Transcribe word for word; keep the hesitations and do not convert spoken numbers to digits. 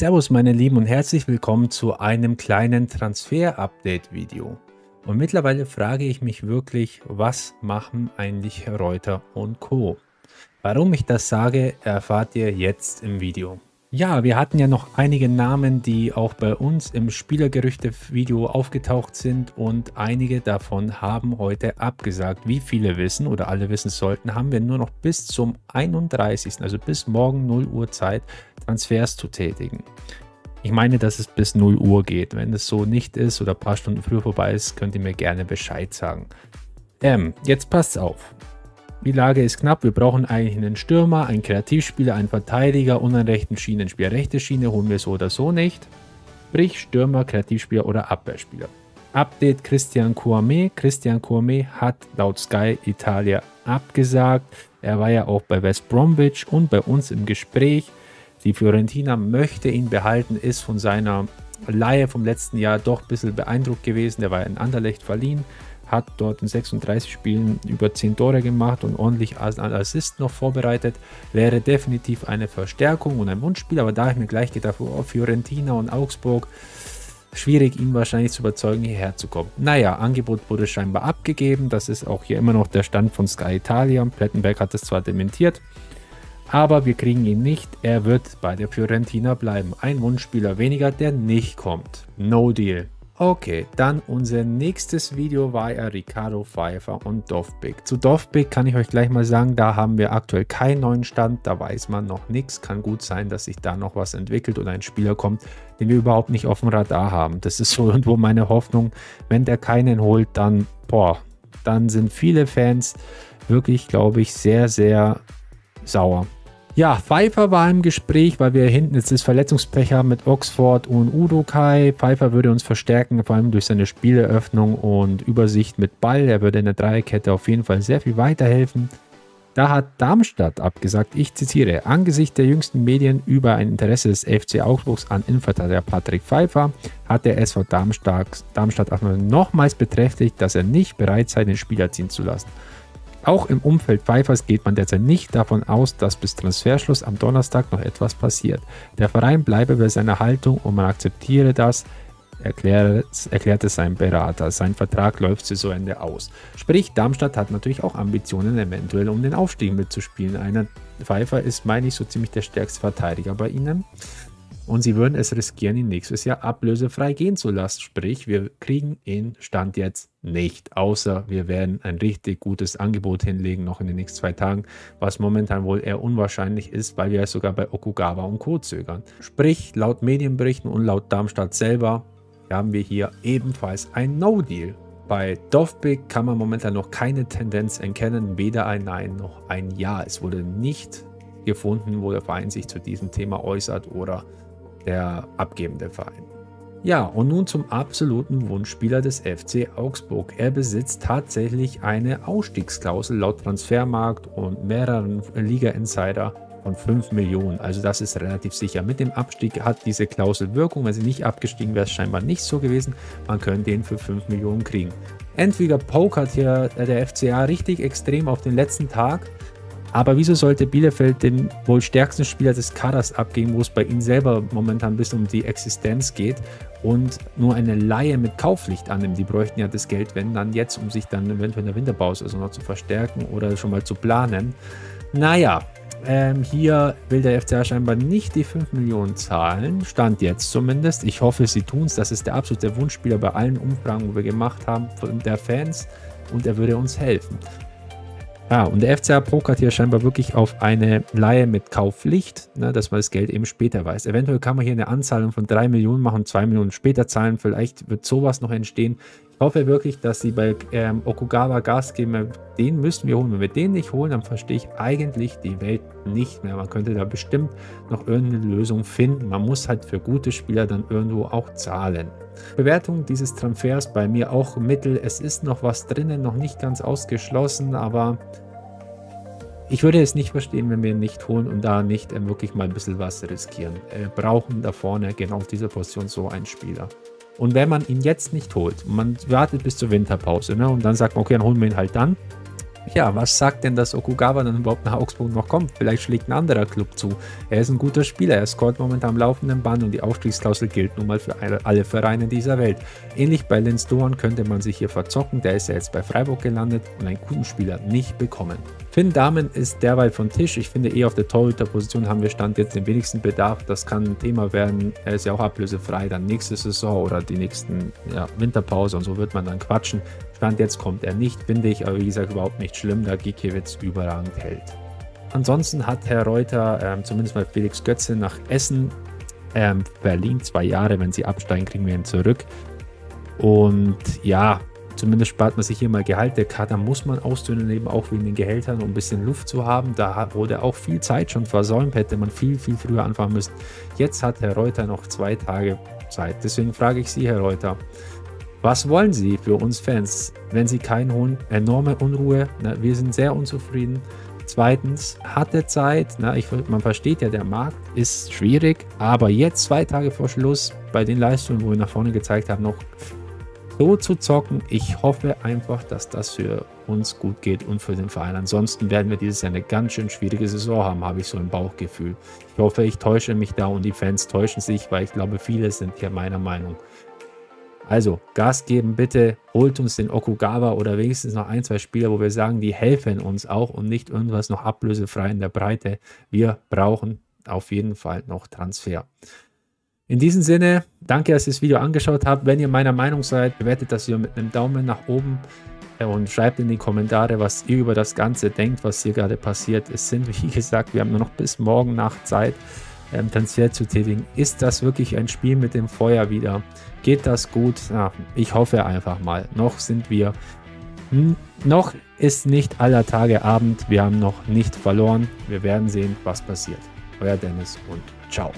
Servus meine Lieben und herzlich willkommen zu einem kleinen Transfer-Update-Video. Und mittlerweile frage ich mich wirklich, was machen eigentlich Reuter und Co. Warum ich das sage, erfahrt ihr jetzt im Video. Ja, wir hatten ja noch einige Namen, die auch bei uns im Spielergerüchte-Video aufgetaucht sind und einige davon haben heute abgesagt. Wie viele wissen oder alle wissen sollten, haben wir nur noch bis zum einunddreißigsten, also bis morgen null Uhr Zeit, Transfers zu tätigen. Ich meine, dass es bis null Uhr geht. Wenn es so nicht ist oder ein paar Stunden früher vorbei ist, könnt ihr mir gerne Bescheid sagen. Ähm, jetzt passt auf. Die Lage ist knapp, wir brauchen eigentlich einen Stürmer, einen Kreativspieler, einen Verteidiger und einen rechten Schienenspieler. Rechte Schiene holen wir so oder so nicht, sprich Stürmer, Kreativspieler oder Abwehrspieler. Update Christian Kouame. Christian Kouame hat laut Sky Italia abgesagt. Er war ja auch bei West Bromwich und bei uns im Gespräch. Die Fiorentina möchte ihn behalten, ist von seiner Leihe vom letzten Jahr doch ein bisschen beeindruckt gewesen. Der war in Anderlecht verliehen, hat dort in sechsunddreißig Spielen über zehn Tore gemacht und ordentlich als Assist noch vorbereitet. Wäre definitiv eine Verstärkung und ein Wunschspiel, aber da habe ich mir gleich gedacht, oh, Fiorentina und Augsburg, schwierig ihn wahrscheinlich zu überzeugen, hierher zu kommen. Naja, Angebot wurde scheinbar abgegeben, das ist auch hier immer noch der Stand von Sky Italia. Plettenberg hat es zwar dementiert, aber wir kriegen ihn nicht, er wird bei der Fiorentina bleiben. Ein Wunschspieler weniger, der nicht kommt. No deal. Okay, dann unser nächstes Video war ja Ricardo Pfeiffer und Dovbyk. Zu Dovbyk kann ich euch gleich mal sagen, da haben wir aktuell keinen neuen Stand, da weiß man noch nichts. Kann gut sein, dass sich da noch was entwickelt oder ein Spieler kommt, den wir überhaupt nicht auf dem Radar haben. Das ist so irgendwo meine Hoffnung, wenn der keinen holt, dann, boah, dann sind viele Fans wirklich, glaube ich, sehr, sehr sauer. Ja, Pfeiffer war im Gespräch, weil wir hinten jetzt das Verletzungspech haben mit Oxford und Udo Kai. Pfeiffer würde uns verstärken, vor allem durch seine Spieleröffnung und Übersicht mit Ball. Er würde in der Dreierkette auf jeden Fall sehr viel weiterhelfen. Da hat Darmstadt abgesagt, ich zitiere, angesichts der jüngsten Medien über ein Interesse des F C Augsburgs an Innenverteidiger Patrick Pfeiffer hat der S V Darmstadt, Darmstadt auch nochmals bekräftigt, dass er nicht bereit sei, den Spieler ziehen zu lassen. Auch im Umfeld Pfeiffers geht man derzeit nicht davon aus, dass bis Transferschluss am Donnerstag noch etwas passiert. Der Verein bleibe bei seiner Haltung und man akzeptiere das, erklär, erklärte sein Berater. Sein Vertrag läuft zu Ende aus. Sprich, Darmstadt hat natürlich auch Ambitionen, eventuell um den Aufstieg mitzuspielen. Einer Pfeiffer ist, meine ich, so ziemlich der stärkste Verteidiger bei ihnen. Und sie würden es riskieren, ihn nächstes Jahr ablösefrei gehen zu lassen. Sprich, wir kriegen ihn Stand jetzt nicht. Außer wir werden ein richtig gutes Angebot hinlegen, noch in den nächsten zwei Tagen. Was momentan wohl eher unwahrscheinlich ist, weil wir sogar bei Okugawa und Co. zögern. Sprich, laut Medienberichten und laut Darmstadt selber haben wir hier ebenfalls ein No-Deal. Bei Dovbyk kann man momentan noch keine Tendenz erkennen, weder ein Nein noch ein Ja. Es wurde nicht gefunden, wo der Verein sich zu diesem Thema äußert oder der abgebende Verein. Ja, und nun zum absoluten Wunschspieler des F C Augsburg. Er besitzt tatsächlich eine Ausstiegsklausel laut Transfermarkt und mehreren Liga-Insider von fünf Millionen. Also das ist relativ sicher. Mit dem Abstieg hat diese Klausel Wirkung. Wenn sie nicht abgestiegen wäre, ist scheinbar nicht so gewesen. Man könnte ihn für fünf Millionen kriegen. Entweder pokert hier der F C A richtig extrem auf den letzten Tag. Aber wieso sollte Bielefeld den wohl stärksten Spieler des Kaders abgeben, wo es bei ihnen selber momentan bis um die Existenz geht und nur eine Leihe mit Kaufpflicht annimmt? Die bräuchten ja das Geld, wenn dann jetzt, um sich dann eventuell in der Winterpause also noch zu verstärken oder schon mal zu planen. Naja, ähm, hier will der F C A scheinbar nicht die fünf Millionen zahlen, Stand jetzt zumindest. Ich hoffe, sie tun es. Das ist der absolute Wunschspieler bei allen Umfragen, die wir gemacht haben, von der Fans, und er würde uns helfen. Ja, und der F C A pokert hier scheinbar wirklich auf eine Leihe mit Kaufpflicht, ne, dass man das Geld eben später weiß. Eventuell kann man hier eine Anzahlung von drei Millionen machen, zwei Millionen später zahlen. Vielleicht wird sowas noch entstehen. Ich hoffe wirklich, dass sie bei ähm, Okugawa Gas geben. Den müssen wir holen. Wenn wir den nicht holen, dann verstehe ich eigentlich die Welt nicht mehr. Man könnte da bestimmt noch irgendeine Lösung finden. Man muss halt für gute Spieler dann irgendwo auch zahlen. Bewertung dieses Transfers bei mir auch mittel. Es ist noch was drinnen, noch nicht ganz ausgeschlossen, aber ich würde es nicht verstehen, wenn wir ihn nicht holen und da nicht äh, wirklich mal ein bisschen was riskieren. Wir äh, brauchen da vorne genau auf dieser Position so einen Spieler. Und wenn man ihn jetzt nicht holt, man wartet bis zur Winterpause, ne, und dann sagt man, okay, dann holen wir ihn halt dann, Ja, was sagt denn, dass Okugawa dann überhaupt nach Augsburg noch kommt? Vielleicht schlägt ein anderer Club zu. Er ist ein guter Spieler, er scoret momentan am laufenden Band und die Aufstiegsklausel gilt nun mal für alle Vereine dieser Welt. Ähnlich bei Lens Doan könnte man sich hier verzocken, der ist ja jetzt bei Freiburg gelandet und einen guten Spieler nicht bekommen. Finn Dahmen ist derweil vom Tisch. Ich finde eh auf der Torhüterposition haben wir Stand jetzt den wenigsten Bedarf. Das kann ein Thema werden. Er ist ja auch ablösefrei dann nächste Saison oder die nächsten ja, Winterpause und so wird man dann quatschen. Stand jetzt kommt er nicht, finde ich, aber wie gesagt überhaupt nicht schlimm, da Gikiewicz überragend hält. Ansonsten hat Herr Reuter ähm, zumindest mal Felix Götze nach Essen ähm, verliehen. Zwei Jahre, wenn sie absteigen, kriegen wir ihn zurück. Und ja, zumindest spart man sich hier mal Gehalt. Der Kader muss man ausdünnen, eben auch wegen den Gehältern, um ein bisschen Luft zu haben. Da wurde auch viel Zeit schon versäumt, hätte man viel, viel früher anfangen müssen. Jetzt hat Herr Reuter noch zwei Tage Zeit. Deswegen frage ich Sie, Herr Reuter, was wollen Sie für uns Fans, wenn Sie keinen holen? Enorme Unruhe, na, wir sind sehr unzufrieden. Zweitens, hatte Zeit, na, ich, man versteht ja, der Markt ist schwierig, aber jetzt zwei Tage vor Schluss, bei den Leistungen, wo wir nach vorne gezeigt haben, noch so zu zocken. Ich hoffe einfach, dass das für uns gut geht und für den Verein. Ansonsten werden wir dieses Jahr eine ganz schön schwierige Saison haben, habe ich so im Bauchgefühl. Ich hoffe, ich täusche mich da und die Fans täuschen sich, weil ich glaube, viele sind hier meiner Meinung. Also, Gas geben bitte, holt uns den Okugawa oder wenigstens noch ein, zwei Spieler, wo wir sagen, die helfen uns auch und nicht irgendwas noch ablösefrei in der Breite. Wir brauchen auf jeden Fall noch Transfer. In diesem Sinne, danke, dass ihr das Video angeschaut habt. Wenn ihr meiner Meinung seid, bewertet das hier mit einem Daumen nach oben und schreibt in die Kommentare, was ihr über das Ganze denkt, was hier gerade passiert. Es sind, wie gesagt, wir haben nur noch bis morgen Nacht Zeit, Ähm, Transfer zu tätigen. Ist das wirklich ein Spiel mit dem Feuer wieder? Geht das gut? Ja, ich hoffe einfach mal. Noch sind wir, hm, noch ist nicht aller Tage Abend. Wir haben noch nicht verloren. Wir werden sehen, was passiert. Euer Dennis und ciao.